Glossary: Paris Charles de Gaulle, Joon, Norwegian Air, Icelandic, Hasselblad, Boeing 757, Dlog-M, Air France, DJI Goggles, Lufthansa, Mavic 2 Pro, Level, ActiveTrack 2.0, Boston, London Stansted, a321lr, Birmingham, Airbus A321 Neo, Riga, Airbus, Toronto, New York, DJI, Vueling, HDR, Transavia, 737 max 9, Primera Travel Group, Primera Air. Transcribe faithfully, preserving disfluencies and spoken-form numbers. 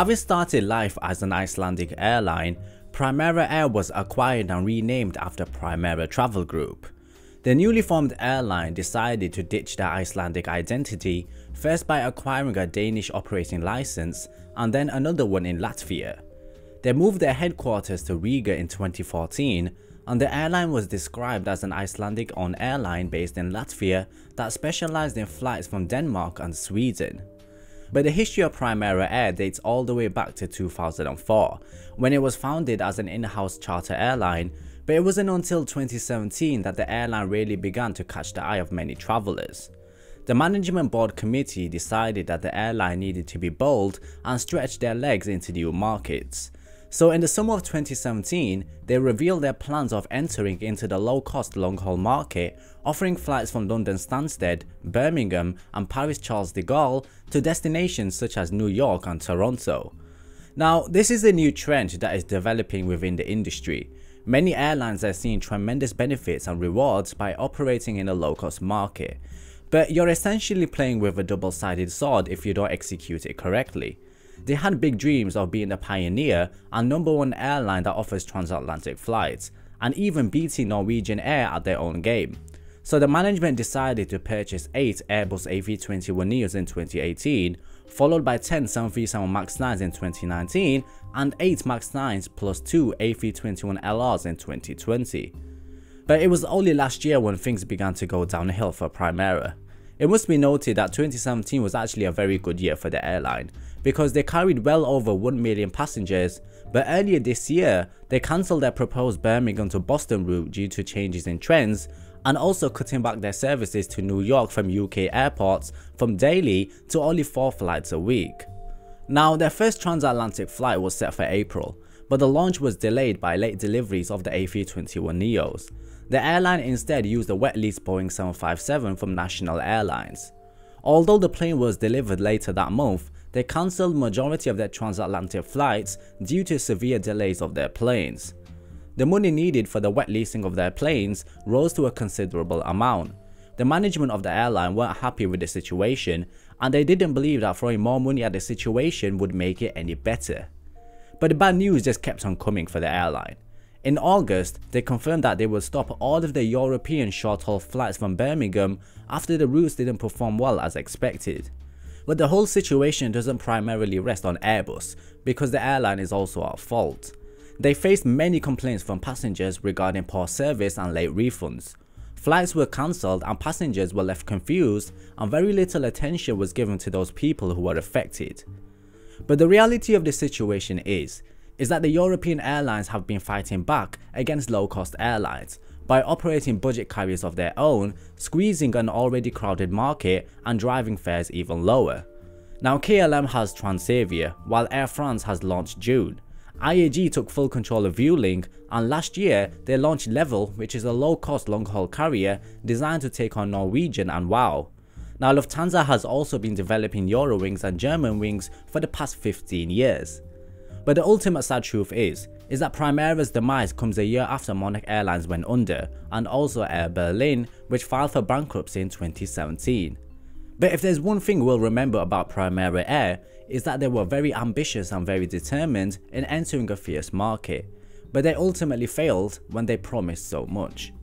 Having started life as an Icelandic airline, Primera Air was acquired and renamed after Primera Travel Group. The newly formed airline decided to ditch their Icelandic identity, first by acquiring a Danish operating license and then another one in Latvia. They moved their headquarters to Riga in twenty fourteen, and the airline was described as an Icelandic-owned airline based in Latvia that specialized in flights from Denmark and Sweden. But the history of Primera Air dates all the way back to two thousand four, when it was founded as an in-house charter airline, but it wasn't until twenty seventeen that the airline really began to catch the eye of many travelers. The management board committee decided that the airline needed to be bold and stretch their legs into new markets. So in the summer of twenty seventeen, they revealed their plans of entering into the low-cost long-haul market, offering flights from London Stansted, Birmingham and Paris Charles de Gaulle to destinations such as New York and Toronto. Now, this is a new trend that is developing within the industry. Many airlines are seeing tremendous benefits and rewards by operating in a low-cost market, but you're essentially playing with a double-sided sword if you don't execute it correctly. They had big dreams of being a pioneer and number one airline that offers transatlantic flights, and even beating Norwegian Air at their own game. So the management decided to purchase eight Airbus A three twenty-one Neos in twenty eighteen, followed by ten seven thirty-seven MAX nines in twenty nineteen and eight MAX nines plus two A three twenty-one L Rs in twenty twenty. But it was only last year when things began to go downhill for Primera. It must be noted that twenty seventeen was actually a very good year for the airline, because they carried well over one million passengers, but earlier this year, they cancelled their proposed Birmingham to Boston route due to changes in trends, and also cutting back their services to New York from U K airports from daily to only four flights a week. Now, their first transatlantic flight was set for April, but the launch was delayed by late deliveries of the A three twenty-one neos. The airline instead used a wet lease Boeing seven fifty-seven from National Airlines. Although the plane was delivered later that month, they cancelled majority of their transatlantic flights due to severe delays of their planes. The money needed for the wet leasing of their planes rose to a considerable amount. The management of the airline weren't happy with the situation, and they didn't believe that throwing more money at the situation would make it any better. But the bad news just kept on coming for the airline. In August, they confirmed that they would stop all of the European short-haul flights from Birmingham after the routes didn't perform well as expected. But the whole situation doesn't primarily rest on Airbus, because the airline is also at fault. They faced many complaints from passengers regarding poor service and late refunds. Flights were cancelled and passengers were left confused, and very little attention was given to those people who were affected. But the reality of the situation is, is that the European airlines have been fighting back against low-cost airlines by operating budget carriers of their own, squeezing an already crowded market and driving fares even lower. Now, K L M has Transavia, while Air France has launched Joon. I A G took full control of Vueling, and last year they launched Level, which is a low-cost long-haul carrier designed to take on Norwegian and WoW. Now, Lufthansa has also been developing Eurowings and Germanwings for the past fifteen years. But the ultimate sad truth is, is that Primera's demise comes a year after Monarch Airlines went under, and also Air Berlin, which filed for bankruptcy in twenty seventeen. But if there's one thing we'll remember about Primera Air, is that they were very ambitious and very determined in entering a fierce market, but they ultimately failed when they promised so much.